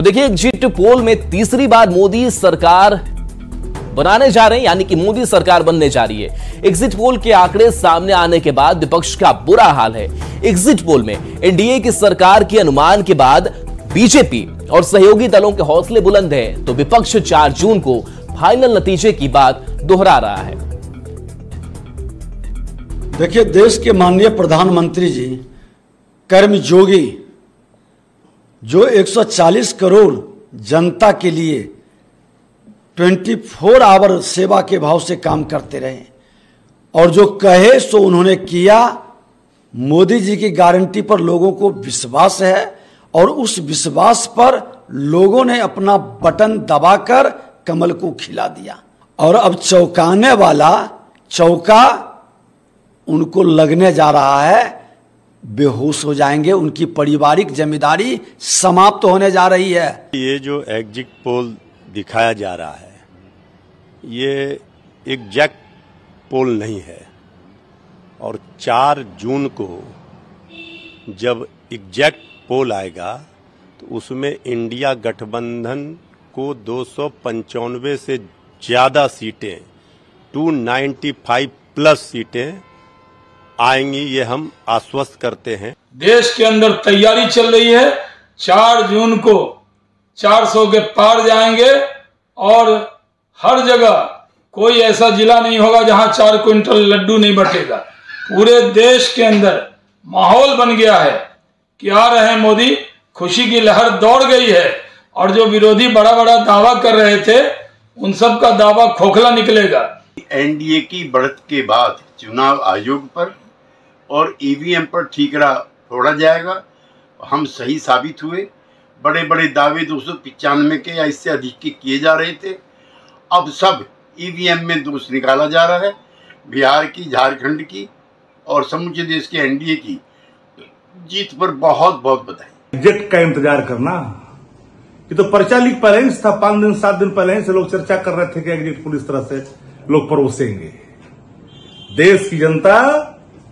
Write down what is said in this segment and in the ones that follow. तो देखिए exit poll में तीसरी बार मोदी सरकार बनाने जा रहे हैं, यानी कि मोदी सरकार बनने जा रही है। एग्जिट पोल के आंकड़े सामने आने के बाद विपक्ष का बुरा हाल है। एग्जिट पोल में एनडीए की सरकार के अनुमान के बाद बीजेपी और सहयोगी दलों के हौसले बुलंद हैं, तो विपक्ष 4 जून को फाइनल नतीजे की बात दोहरा रहा है। देखिए, देश के माननीय प्रधानमंत्री जी कर्मयोगी, जो 140 करोड़ जनता के लिए 24 आवर सेवा के भाव से काम करते रहे और जो कहे सो उन्होंने किया। मोदी जी की गारंटी पर लोगों को विश्वास है और उस विश्वास पर लोगों ने अपना बटन दबाकर कमल को खिला दिया और अब चौंकाने वाला चौंका उनको लगने जा रहा है। बेहोश हो जाएंगे, उनकी पारिवारिक जिम्मेदारी समाप्त होने जा रही है। ये जो एग्जिट पोल दिखाया जा रहा है ये एग्जैक्ट पोल नहीं है, और 4 जून को जब एग्जैक्ट पोल आएगा तो उसमें इंडिया गठबंधन को 295 से ज़्यादा सीटें, 295 प्लस सीटें आएंगी, ये हम आश्वस्त करते हैं। देश के अंदर तैयारी चल रही है, 4 जून को 400 के पार जाएंगे और हर जगह कोई ऐसा जिला नहीं होगा जहां 4 क्विंटल लड्डू नहीं बटेगा। पूरे देश के अंदर माहौल बन गया है कि आ रहे हैं मोदी, खुशी की लहर दौड़ गई है और जो विरोधी बड़ा बड़ा दावा कर रहे थे उन सब का दावा खोखला निकलेगा। एनडीए की बढ़त के बाद चुनाव आयोग पर और ईवीएम पर ठीकरा फोड़ा जाएगा। हम सही साबित हुए, बड़े बड़े दावे 295 के या इससे अधिक के किए जा रहे थे, अब सब ईवीएम में दोष निकाला जा रहा है। बिहार की, झारखंड की और समूचे देश के एनडीए की जीत पर बहुत बहुत बधाई। एग्जिट का इंतजार करना, ये तो पर्चा लीक पहले ही था, 5 दिन 7 दिन पहले ही से लोग चर्चा कर रहे थे कि एग्जिट पुलिस तरह से लोग परोसेंगे। देश की जनता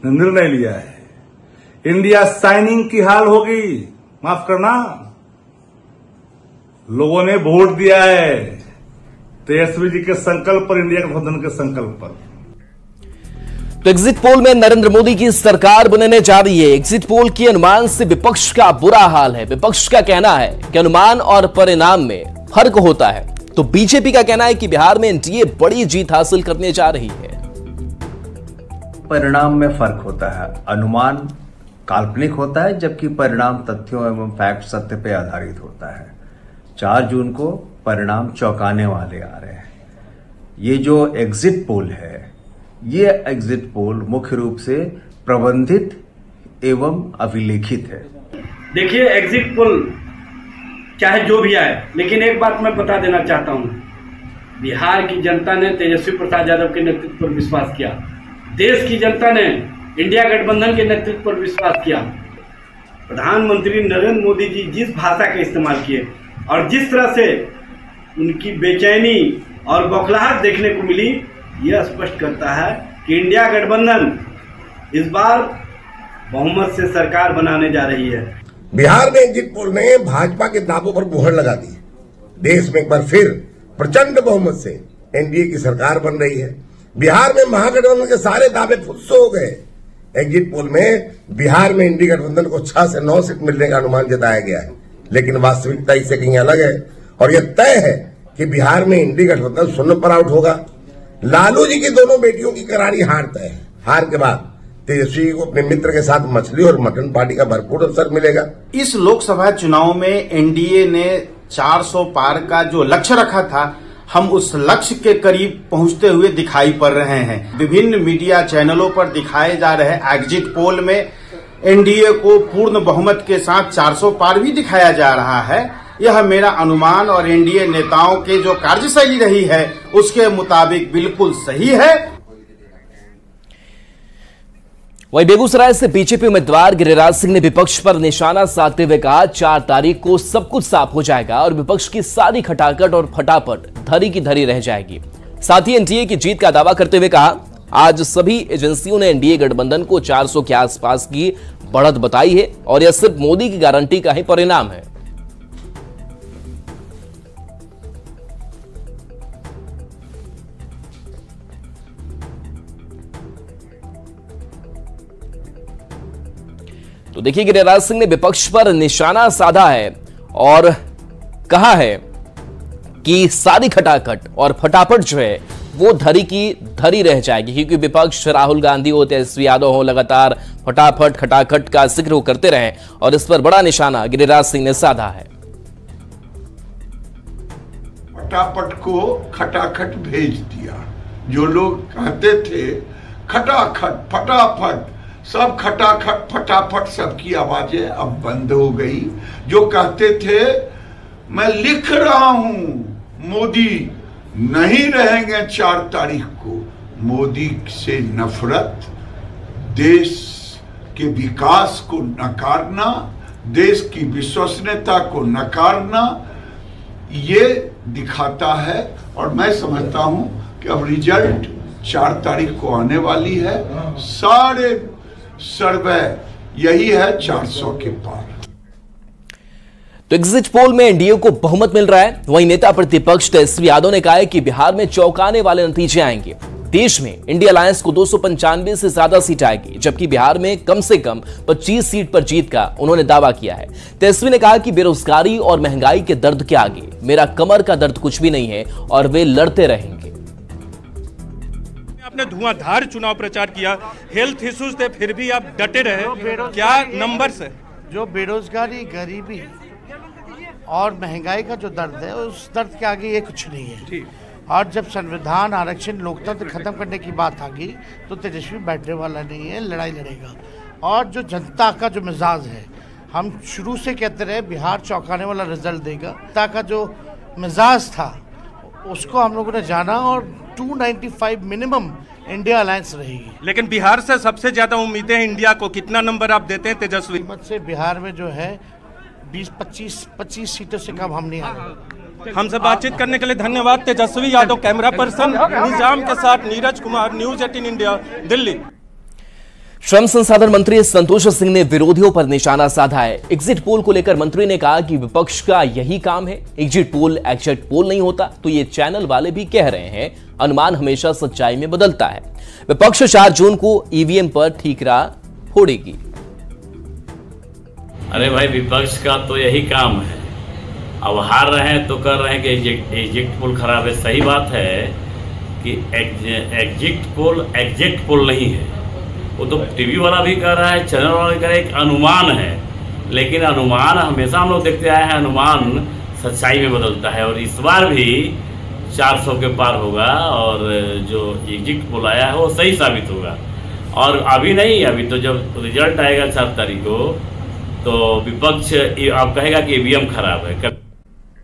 ने निर्णय लिया है, इंडिया साइनिंग की हाल होगी। माफ करना, लोगों ने वोट दिया है तेजस्वी जी के संकल्प पर, इंडिया गठबंधन के संकल्प पर। तो एग्जिट पोल में नरेंद्र मोदी की सरकार बनने जा रही है। एग्जिट पोल के अनुमान से विपक्ष का बुरा हाल है। विपक्ष का कहना है कि अनुमान और परिणाम में फर्क होता है, तो बीजेपी का कहना है कि बिहार में एनडीए बड़ी जीत हासिल करने जा रही है। परिणाम में फर्क होता है, अनुमान काल्पनिक होता है जबकि परिणाम तथ्यों एवं फैक्ट सत्य पर आधारित होता है। 4 जून को परिणाम चौंकाने वाले आ रहे हैं। ये जो एग्जिट पोल है, ये एग्जिट पोल मुख्य रूप से प्रबंधित एवं अभिलेखित है। देखिए, एग्जिट पोल चाहे जो भी आए, लेकिन एक बात मैं बता देना चाहता हूँ, बिहार की जनता ने तेजस्वी प्रसाद यादव के नेतृत्व पर विश्वास किया, देश की जनता ने इंडिया गठबंधन के नेतृत्व पर विश्वास किया। प्रधानमंत्री नरेंद्र मोदी जी जिस भाषा का इस्तेमाल किए और जिस तरह से उनकी बेचैनी और बौखलाहट देखने को मिली, यह स्पष्ट करता है कि इंडिया गठबंधन इस बार बहुमत से सरकार बनाने जा रही है। बिहार में एग्जिट पोल ने भाजपा के दावों पर मुहर लगा दी। देश में एक बार फिर प्रचंड बहुमत से एनडीए की सरकार बन रही है। बिहार में महागठबंधन के सारे दावे फुस्स हो गए। एग्जिट पोल में बिहार में इंडिया गठबंधन को 6 से 9 सीट मिलने का अनुमान जताया गया है, लेकिन वास्तविकता इससे कहीं अलग है और यह तय है कि बिहार में इंडिया गठबंधन शून्य पर आउट होगा। लालू जी की दोनों बेटियों की करारी हार तय है। हार के बाद तेजस्वी को अपने मित्र के साथ मछली और मटन पार्टी का भरपूर अवसर मिलेगा। इस लोकसभा चुनाव में एनडीए ने 400 पार का जो लक्ष्य रखा था, हम उस लक्ष्य के करीब पहुंचते हुए दिखाई पड़ रहे हैं। विभिन्न मीडिया चैनलों पर दिखाए जा रहे एग्जिट पोल में एनडीए को पूर्ण बहुमत के साथ 400 पार भी दिखाया जा रहा है। यह मेरा अनुमान और एनडीए नेताओं के जो कार्यशैली रही है उसके मुताबिक बिल्कुल सही है। वहीं बेगूसराय से बीजेपी उम्मीदवार गिरिराज सिंह ने विपक्ष पर निशाना साधते हुए कहा, 4 तारीख को सब कुछ साफ हो जाएगा और विपक्ष की सारी खटाखट और फटाफट धरी की धरी रह जाएगी। साथ ही एनडीए की जीत का दावा करते हुए कहा, आज सभी एजेंसियों ने एनडीए गठबंधन को 400 के आसपास की बढ़त बताई है और यह सिर्फ मोदी की गारंटी का ही परिणाम है। तो देखिए गिरिराज सिंह ने विपक्ष पर निशाना साधा है और कहा है कि सारी खटाखट और फटाफट जो है वो धरी की धरी रह जाएगी, क्योंकि विपक्ष राहुल गांधी हो तेजस्वी यादव हो लगातार फटाफट खटाखट का जिक्र वो करते रहे और इस पर बड़ा निशाना गिरिराज सिंह ने साधा है। फटाफट को खटाखट भेज दिया, जो लोग कहते थे खटाखट फटाफट सब खटाखट फटाफट सबकी आवाजें अब बंद हो गई। जो कहते थे मैं लिख रहा हूं मोदी नहीं रहेंगे 4 तारीख को, मोदी से नफरत, देश के विकास को नकारना, देश की विश्वसनीयता को नकारना, ये दिखाता है। और मैं समझता हूं कि अब रिजल्ट 4 तारीख को आने वाली है, सारे सर्वे यही है 400 के पार। तो एग्जिट पोल में एनडीए को बहुमत मिल रहा है, वहीं नेता प्रतिपक्ष तेजस्वी यादव ने कहा है कि बिहार में चौंकाने वाले नतीजे आएंगे। देश में इंडिया अलायंस को 295 से ज्यादा सीट आएगी, जबकि बिहार में कम से कम 25 सीट पर जीत का उन्होंने दावा किया है। तेजस्वी ने कहा कि बेरोजगारी और महंगाई के दर्द के आगे मेरा कमर का दर्द कुछ भी नहीं है और वे लड़ते रहेंगे। आपने धुआंधार चुनाव प्रचार किया, हेल्थ इश्यूज थे, फिर भी आप डटे रहे, क्या नंबर्स है? जो बेरोजगारी गरीबी और महंगाई का जो दर्द है उस दर्द के आगे ये कुछ नहीं है। और जब संविधान आरक्षण लोकतंत्र खत्म करने की बात आ गई तो तेजस्वी बैठने वाला नहीं है, लड़ाई लड़ेगा। और जो जनता का जो मिजाज है, हम शुरू से कहते रहे बिहार चौंकाने वाला रिजल्ट देगा। जनता का जो मिजाज था उसको हम लोगों ने जाना और 295 मिनिमम इंडिया अलायंस रहेगी। लेकिन बिहार से सबसे ज़्यादा उम्मीदें हैं इंडिया को, कितना नंबर आप देते हैं तेजस्वी? हिम्मत से बिहार में जो है 20-25 सीटों से कम हम नहीं आ रहे। हमसे बातचीत करने के लिए धन्यवाद तेजस्वी यादव। कैमरा पर्सन निजाम के साथ नीरज कुमार, न्यूज़ 18 इंडिया, दिल्ली। श्रम संसाधन मंत्री संतोष सिंह ने विरोधियों पर निशाना साधा है। एग्जिट पोल को लेकर मंत्री ने कहा कि विपक्ष का यही काम है, एग्जिट पोल नहीं होता तो ये चैनल वाले भी कह रहे हैं, अनुमान हमेशा सच्चाई में बदलता है। विपक्ष 4 जून को ईवीएम पर ठीकरा फोड़ेगी। अरे भाई, विपक्ष का तो यही काम है। अब हार रहे हैं तो कर रहे हैं कि एग्जिट पोल खराब है। सही बात है कि एग्जिट पोल नहीं है, वो तो टीवी वाला भी कर रहा है, चैनल वाला भी कर रहा है, एक अनुमान है। लेकिन अनुमान हमेशा हम लोग देखते आए हैं, अनुमान सच्चाई में बदलता है। और इस बार भी 400 के पार होगा और जो एग्जिट पोल आया है वो सही साबित होगा। और अभी नहीं, अभी तो जब रिजल्ट आएगा 4 तारीख को तो विपक्ष आप कहेगा कि ईवीएम खराब है।